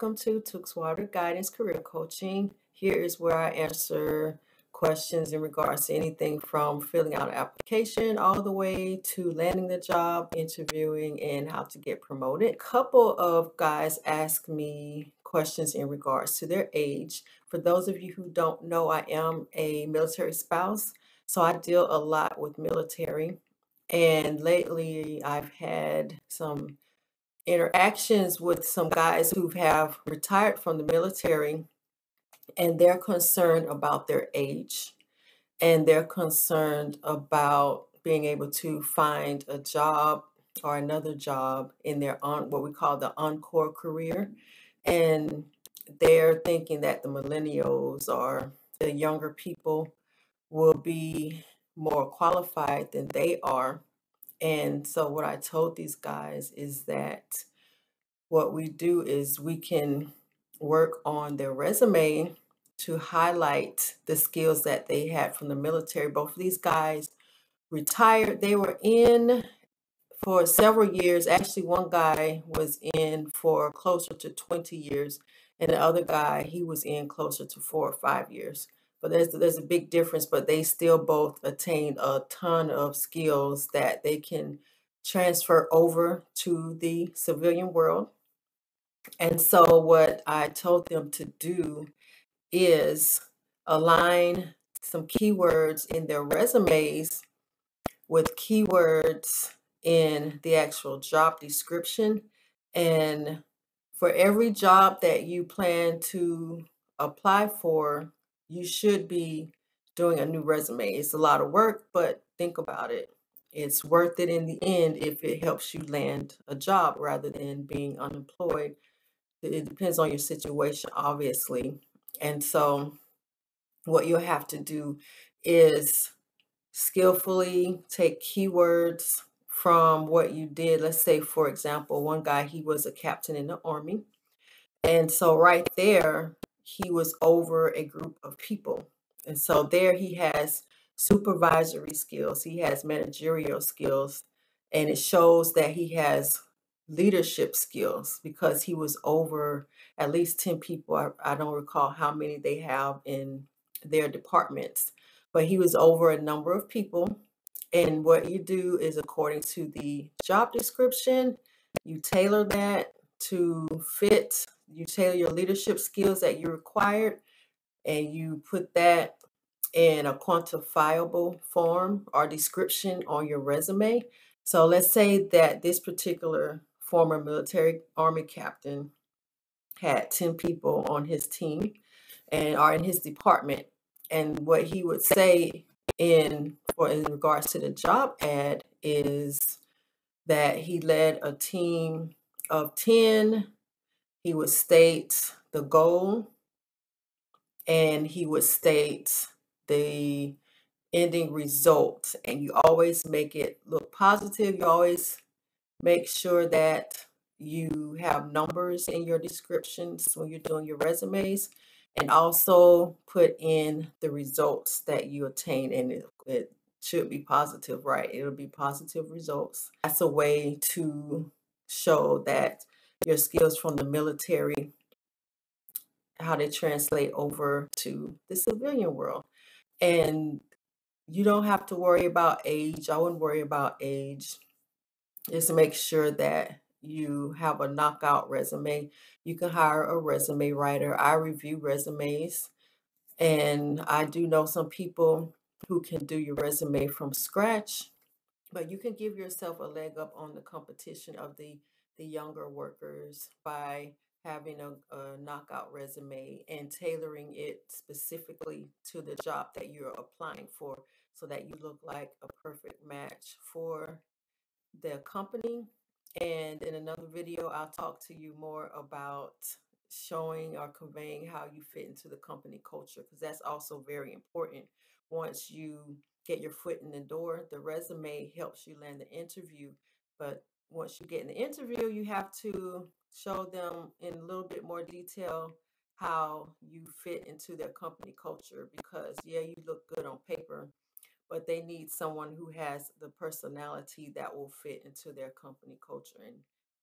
Welcome to Tookes Wilder Guidance Career Coaching. Here is where I answer questions in regards to anything from filling out an application all the way to landing the job, interviewing, and how to get promoted. A couple of guys asked me questions in regards to their age. For those of you who don't know, I am a military spouse, so I deal a lot with military. And lately I've had some interactions with some guys who have retired from the military, and they're concerned about their age, and they're concerned about being able to find a job or another job in their what we call the encore career. And they're thinking that the millennials or the younger people will be more qualified than they are. And so what I told these guys is that what we do is we can work on their resume to highlight the skills that they had from the military. Both of these guys retired. They were in for several years. Actually, one guy was in for closer to 20 years, and the other guy, he was in closer to 4 or 5 years. But there's a big difference, but they still both attained a ton of skills that they can transfer over to the civilian world. And so what I told them to do is align some keywords in their resumes with keywords in the actual job description. And for every job that you plan to apply for, you should be doing a new resume. It's a lot of work, but think about it. It's worth it in the end if it helps you land a job rather than being unemployed. It depends on your situation, obviously. And so what you'll have to do is skillfully take keywords from what you did. Let's say, for example, one guy, he was a captain in the Army. And so right there, he was over a group of people. And so there he has supervisory skills. He has managerial skills. And it shows that he has leadership skills because he was over at least 10 people. I don't recall how many they have in their departments, but he was over a number of people. And what you do is, according to the job description, you tailor that to fit. You tailor your leadership skills that you required, and you put that in a quantifiable form or description on your resume. So let's say that this particular former military Army captain had 10 people on his team and are in his department. And what he would say in regards to the job ad is that he led a team of 10. He would state the goal, and he would state the ending result. And you always make it look positive. You always make sure that you have numbers in your descriptions when you're doing your resumes, and also put in the results that you attain. And it should be positive, right? It'll be positive results. That's a way to show that your skills from the military, how they translate over to the civilian world. And you don't have to worry about age. I wouldn't worry about age. Just make sure that you have a knockout resume. You can hire a resume writer. I review resumes, and I do know some people who can do your resume from scratch, but you can give yourself a leg up on the competition of the younger workers by having a knockout resume and tailoring it specifically to the job that you're applying for, so that you look like a perfect match for the company. And in another video, I'll talk to you more about showing or conveying how you fit into the company culture, because that's also very important. Once you get your foot in the door, the resume helps you land the interview, but once you get in the interview, you have to show them in a little bit more detail how you fit into their company culture, because, yeah, you look good on paper, but they need someone who has the personality that will fit into their company culture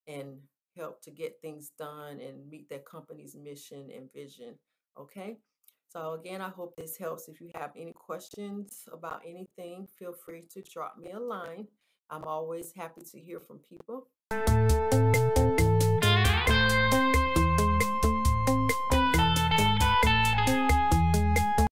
and help to get things done and meet their company's mission and vision. Okay. So again, I hope this helps. If you have any questions about anything, feel free to drop me a line. I'm always happy to hear from people.